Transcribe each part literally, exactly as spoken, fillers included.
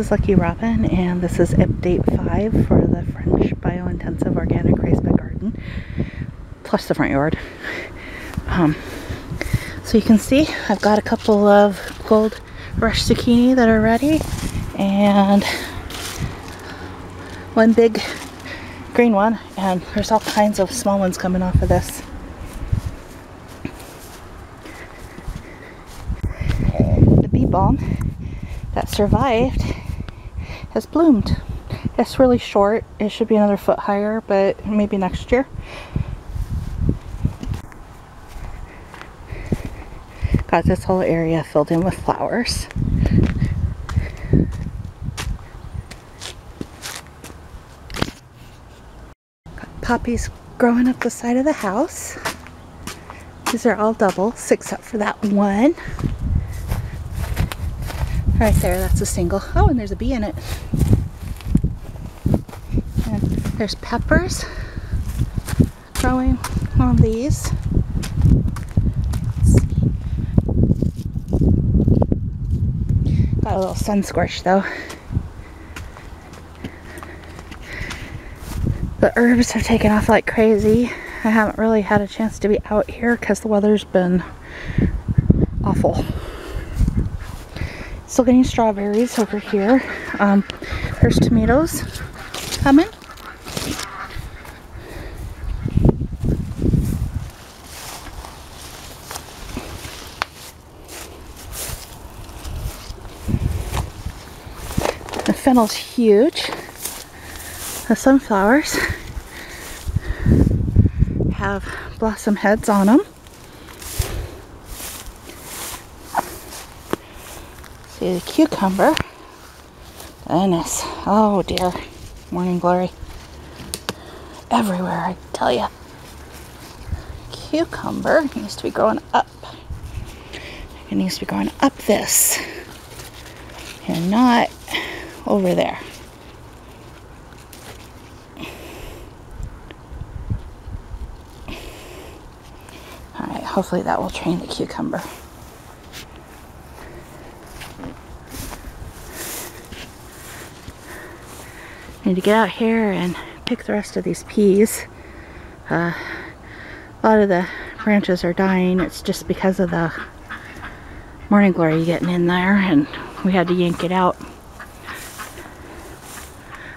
is Lucky Robin, and this is update five for the French Biointensive Organic Raised Bed Garden, plus the front yard. Um, so you can see I've got a couple of Gold Rush zucchini that are ready, and one big green one, and there's all kinds of small ones coming off of this. The bee balm that survived has bloomed. It's really short. It should be another foot higher, but maybe next year. Got this whole area filled in with flowers. Got poppies growing up the side of the house. These are all doubles except for that one. Right there, that's a single. Oh, and there's a bee in it. And there's peppers growing on these. Got a little sun scorch though. The herbs have taken off like crazy. I haven't really had a chance to be out here because the weather's been awful. Still getting strawberries over here. Um, there's tomatoes coming. The fennel's huge. The sunflowers have blossom heads on them. See the cucumber. Goodness. Oh dear. Morning glory. Everywhere, I tell you. Cucumber needs to be growing up. It needs to be growing up this. And not over there. Alright, hopefully that will train the cucumber. Need to get out here and pick the rest of these peas. Uh, a lot of the branches are dying. It's just because of the morning glory getting in there, and we had to yank it out.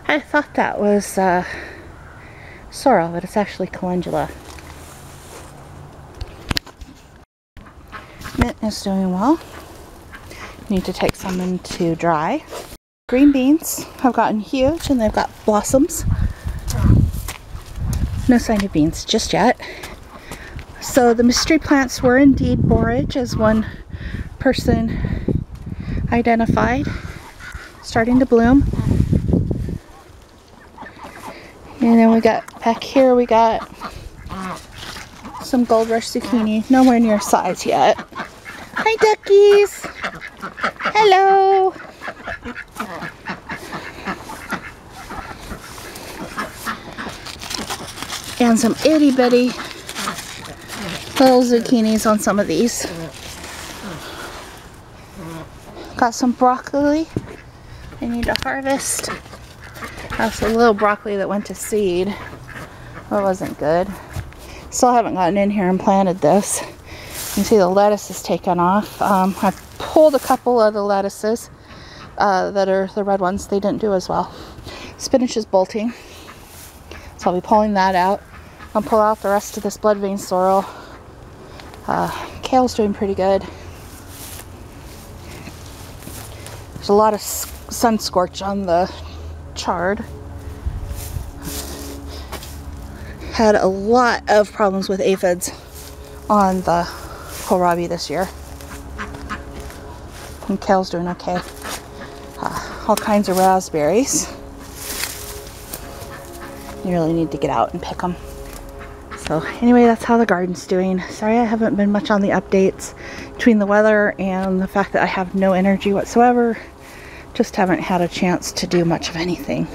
I thought that was uh, sorrel, but it's actually calendula. Mint is doing well. Need to take some in to dry. Green beans have gotten huge and they've got blossoms. No sign of beans just yet. So the mystery plants were indeed borage, as one person identified, starting to bloom. And then we got back here, we got some Gold Rush zucchini, nowhere near size yet. Hi duckies! Hello! And some itty bitty little zucchinis on some of these. Got some broccoli I need to harvest. That's a little broccoli that went to seed. That wasn't good. Still haven't gotten in here and planted this. You can see the lettuce is taken off. Um, I've pulled a couple of the lettuces uh, that are the red ones. They didn't do as well. Spinach is bolting. So I'll be pulling that out. I'll pull out the rest of this blood vein sorrel. Uh, kale's doing pretty good. There's a lot of sun scorch on the chard. Had a lot of problems with aphids on the kohlrabi this year. And kale's doing okay. Uh, all kinds of raspberries. You really need to get out and pick them. So anyway, that's how the garden's doing. Sorry I haven't been much on the updates between the weather and the fact that I have no energy whatsoever. Just haven't had a chance to do much of anything.